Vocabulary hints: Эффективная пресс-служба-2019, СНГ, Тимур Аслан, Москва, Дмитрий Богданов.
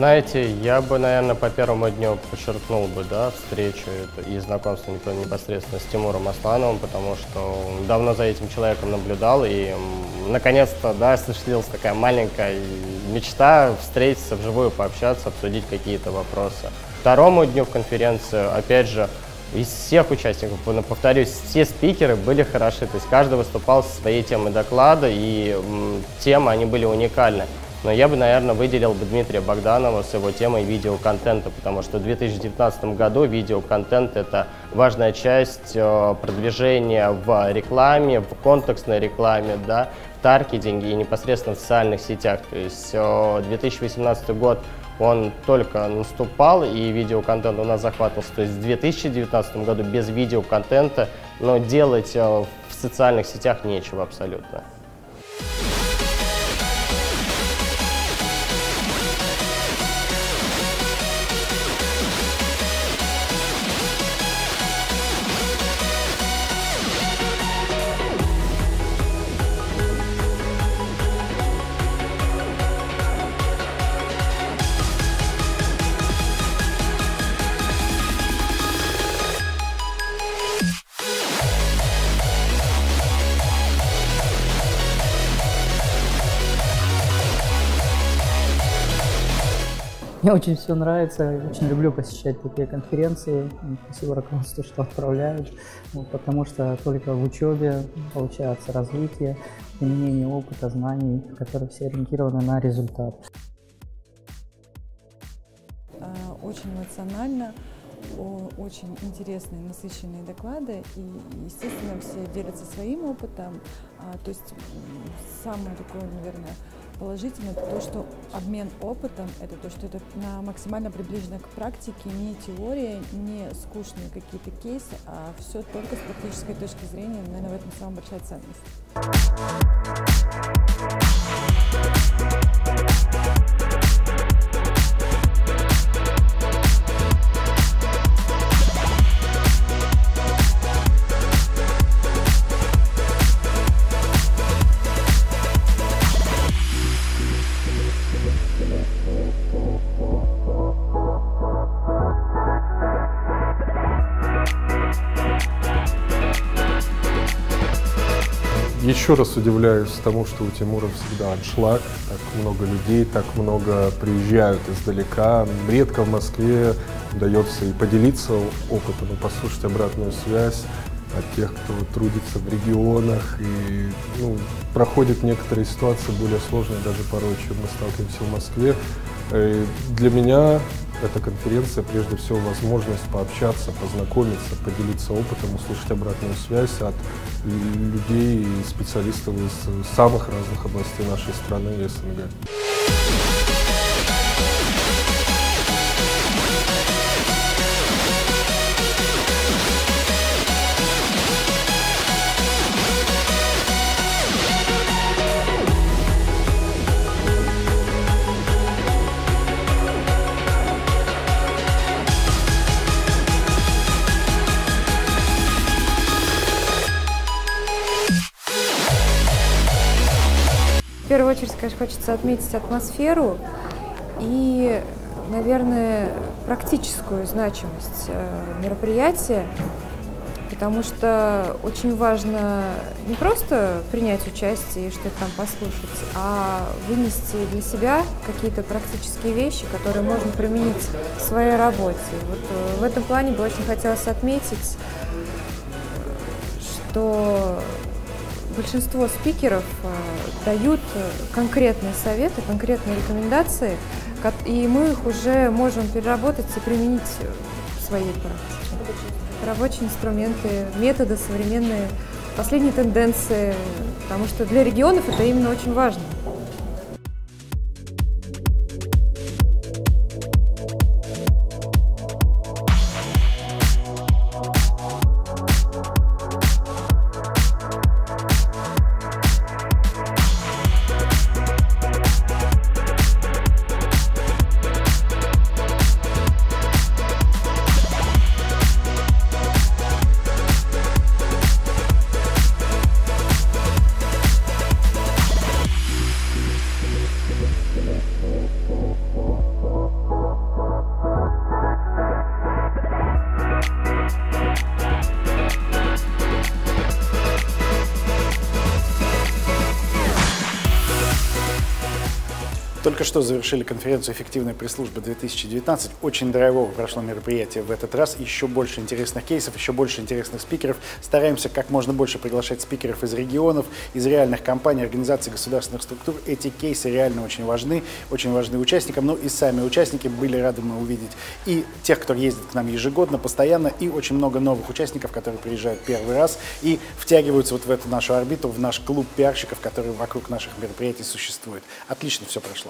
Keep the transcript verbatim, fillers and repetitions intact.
Знаете, я бы, наверное, по первому дню подчеркнул бы, да, встречу и знакомство непосредственно с Тимуром Аслановым, потому что давно за этим человеком наблюдал, и наконец-то, да, осуществилась такая маленькая мечта встретиться вживую, пообщаться, обсудить какие-то вопросы. Второму дню в конференцию, опять же, из всех участников, повторюсь, все спикеры были хороши, то есть каждый выступал со своей темой доклада, и темы, они были уникальны. Но я бы, наверное, выделил бы Дмитрия Богданова с его темой видеоконтента, потому что в две тысячи девятнадцатом году видеоконтент – это важная часть продвижения в рекламе, в контекстной рекламе, да, в таргетинге и непосредственно в социальных сетях. То есть две тысячи восемнадцатый год он только наступал, и видеоконтент у нас захватывался. То есть в две тысячи девятнадцатом году без видеоконтента, но делать в социальных сетях нечего абсолютно. Мне очень все нравится, очень люблю посещать такие конференции. Спасибо руководству, что отправляют, потому что только в учебе получается развитие, применение опыта, знаний, которые все ориентированы на результат. Очень эмоционально, очень интересные, насыщенные доклады, и, естественно, все делятся своим опытом. То есть самое такое, наверное, положительно это то, что обмен опытом, это то, что это максимально приближено к практике, не теория, не скучные какие-то кейсы, а все только с практической точки зрения, наверное, в этом самая большая ценность. Еще раз удивляюсь тому, что у Тимура всегда аншлаг, так много людей, так много приезжают издалека. Редко в Москве удается и поделиться опытом, и послушать обратную связь от тех, кто трудится в регионах и, ну, проходит некоторые ситуации более сложные даже порой, чем мы сталкиваемся в Москве. И для меня эта конференция прежде всего возможность пообщаться, познакомиться, поделиться опытом, услышать обратную связь от людей и специалистов из самых разных областей нашей страны и СНГ. В первую очередь, конечно, хочется отметить атмосферу и, наверное, практическую значимость мероприятия, потому что очень важно не просто принять участие и что-то там послушать, а вынести для себя какие-то практические вещи, которые можно применить в своей работе. Вот в этом плане бы очень хотелось отметить, что большинство спикеров э, дают конкретные советы, конкретные рекомендации, и мы их уже можем переработать и применить в своей практике. Рабочие инструменты, методы современные, последние тенденции, потому что для регионов это именно очень важно. Только что завершили конференцию «Эффективная пресс-служба-две тысячи девятнадцать». Очень драйвово прошло мероприятие в этот раз. Еще больше интересных кейсов, еще больше интересных спикеров. Стараемся как можно больше приглашать спикеров из регионов, из реальных компаний, организаций, государственных структур. Эти кейсы реально очень важны, очень важны участникам. Ну и сами участники были рады мы увидеть. И тех, кто ездит к нам ежегодно, постоянно, и очень много новых участников, которые приезжают первый раз и втягиваются вот в эту нашу орбиту, в наш клуб пиарщиков, который вокруг наших мероприятий существует. Отлично все прошло.